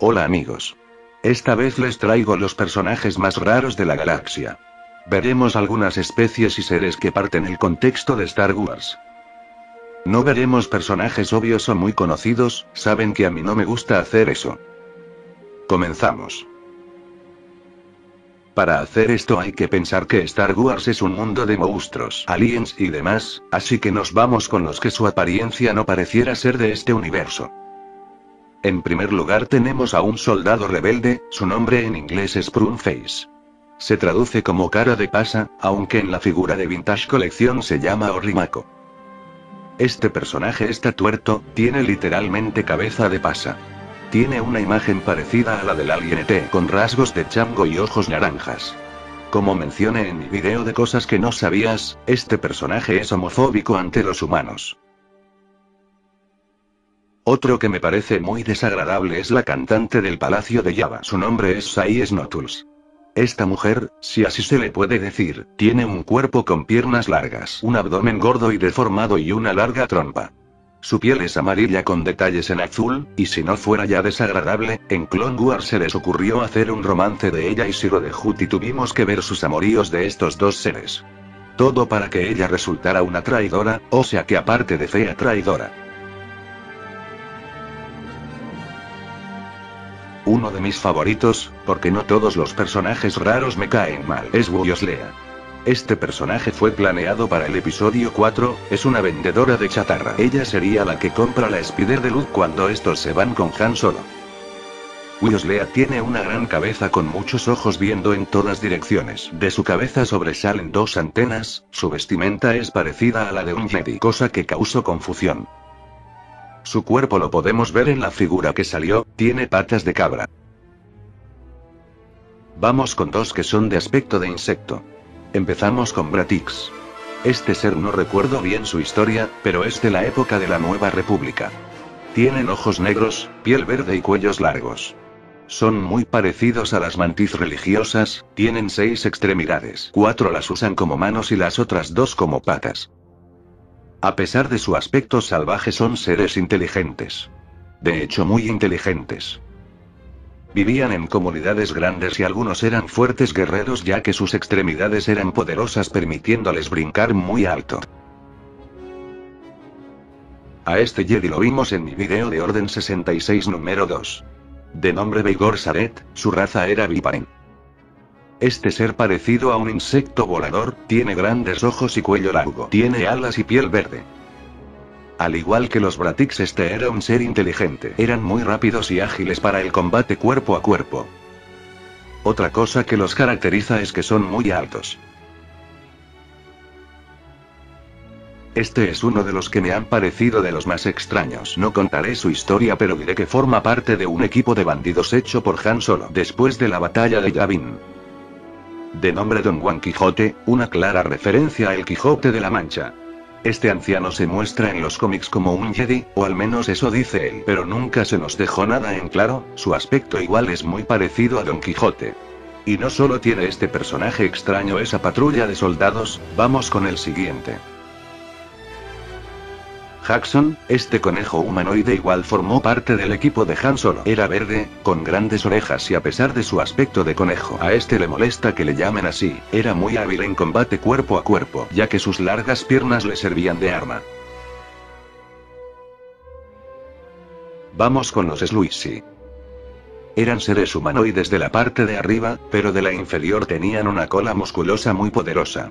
Hola amigos. Esta vez les traigo los personajes más raros de la galaxia. Veremos algunas especies y seres que parten el contexto de Star Wars. No veremos personajes obvios o muy conocidos, saben que a mí no me gusta hacer eso. Comenzamos. Para hacer esto hay que pensar que Star Wars es un mundo de monstruos, aliens y demás, así que nos vamos con los que su apariencia no pareciera ser de este universo. En primer lugar tenemos a un soldado rebelde, su nombre en inglés es Prune Face. Se traduce como cara de pasa, aunque en la figura de Vintage Collection se llama Orrimako. Este personaje está tuerto, tiene literalmente cabeza de pasa. Tiene una imagen parecida a la del Alien ET con rasgos de chango y ojos naranjas. Como mencioné en mi video de cosas que no sabías, este personaje es homofóbico ante los humanos. Otro que me parece muy desagradable es la cantante del Palacio de Java. Su nombre es Sy Snootles. Esta mujer, si así se le puede decir, tiene un cuerpo con piernas largas, un abdomen gordo y deformado y una larga trompa. Su piel es amarilla con detalles en azul, y si no fuera ya desagradable, en Clone Wars se les ocurrió hacer un romance de ella y Ziro el Hutt y tuvimos que ver sus amoríos de estos dos seres. Todo para que ella resultara una traidora, o sea que aparte de fea traidora. Uno de mis favoritos, porque no todos los personajes raros me caen mal, es Wioslea. Este personaje fue planeado para el episodio 4, es una vendedora de chatarra. Ella sería la que compra la Spider de luz cuando estos se van con Han Solo. Wioslea tiene una gran cabeza con muchos ojos viendo en todas direcciones. De su cabeza sobresalen dos antenas, su vestimenta es parecida a la de un Jedi, cosa que causó confusión. Su cuerpo lo podemos ver en la figura que salió, tiene patas de cabra. Vamos con dos que son de aspecto de insecto. Empezamos con Bratix. Este ser no recuerdo bien su historia, pero es de la época de la Nueva República. Tienen ojos negros, piel verde y cuellos largos. Son muy parecidos a las mantis religiosas, tienen 6 extremidades. 4 las usan como manos y las otras 2 como patas. A pesar de su aspecto salvaje son seres inteligentes. De hecho muy inteligentes. Vivían en comunidades grandes y algunos eran fuertes guerreros ya que sus extremidades eran poderosas permitiéndoles brincar muy alto. A este Jedi lo vimos en mi video de Orden 66 número 2. De nombre Vigor, su raza era Vipanen. Este ser parecido a un insecto volador, tiene grandes ojos y cuello largo, tiene alas y piel verde. Al igual que los Bratix, este era un ser inteligente. Eran muy rápidos y ágiles para el combate cuerpo a cuerpo. Otra cosa que los caracteriza es que son muy altos. Este es uno de los que me han parecido de los más extraños. No contaré su historia pero diré que forma parte de un equipo de bandidos hecho por Han Solo después de la batalla de Yavin. De nombre Don Juan Quijote, una clara referencia a El Quijote de la Mancha. Este anciano se muestra en los cómics como un Jedi, o al menos eso dice él, pero nunca se nos dejó nada en claro, su aspecto igual es muy parecido a Don Quijote. Y no solo tiene este personaje extraño esa patrulla de soldados, vamos con el siguiente. Jackson, este conejo humanoide igual formó parte del equipo de Han Solo. Era verde, con grandes orejas y a pesar de su aspecto de conejo, a este le molesta que le llamen así, era muy hábil en combate cuerpo a cuerpo, ya que sus largas piernas le servían de arma. Vamos con los Sluisi. Eran seres humanoides de la parte de arriba, pero de la inferior tenían una cola musculosa muy poderosa.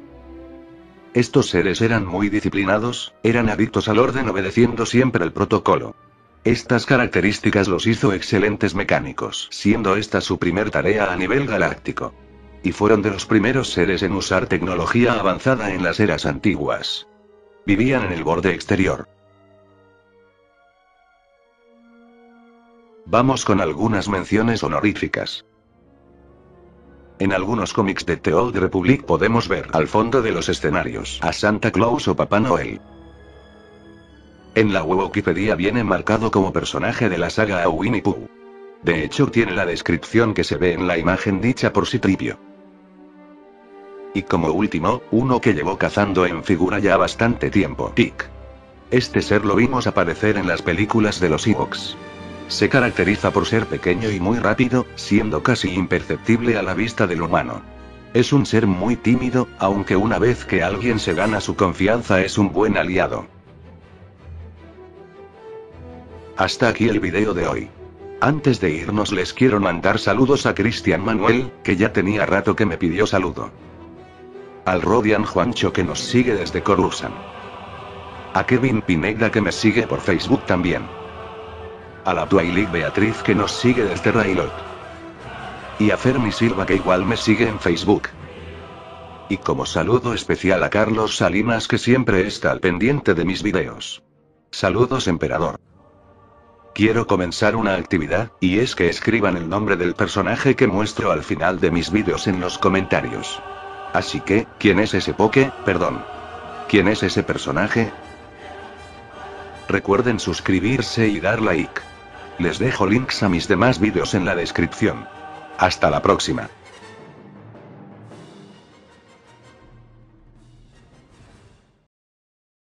Estos seres eran muy disciplinados, eran adictos al orden obedeciendo siempre el protocolo. Estas características los hizo excelentes mecánicos, siendo esta su primer tarea a nivel galáctico. Y fueron de los primeros seres en usar tecnología avanzada en las eras antiguas. Vivían en el borde exterior. Vamos con algunas menciones honoríficas. En algunos cómics de The Old Republic podemos ver, al fondo de los escenarios, a Santa Claus o Papá Noel. En la Wikipedia viene marcado como personaje de la saga a Winnie Pooh. De hecho tiene la descripción que se ve en la imagen dicha por Citripio. Y como último, uno que llevó cazando en figura ya bastante tiempo, Tick. Este ser lo vimos aparecer en las películas de los Ewoks. Se caracteriza por ser pequeño y muy rápido, siendo casi imperceptible a la vista del humano. Es un ser muy tímido, aunque una vez que alguien se gana su confianza es un buen aliado. Hasta aquí el video de hoy. Antes de irnos les quiero mandar saludos a Cristian Manuel, que ya tenía rato que me pidió saludo. Al Rodian Juancho, que nos sigue desde Corusan. A Kevin Pineda, que me sigue por Facebook también. A la Twilight Beatriz, que nos sigue desde Railot. Y a Fermi Silva, que igual me sigue en Facebook. Y como saludo especial a Carlos Salinas, que siempre está al pendiente de mis videos. Saludos, emperador. Quiero comenzar una actividad, y es que escriban el nombre del personaje que muestro al final de mis videos en los comentarios. Así que, ¿quién es ese Poké? Perdón. ¿Quién es ese personaje? Recuerden suscribirse y dar like. Les dejo links a mis demás videos en la descripción. Hasta la próxima.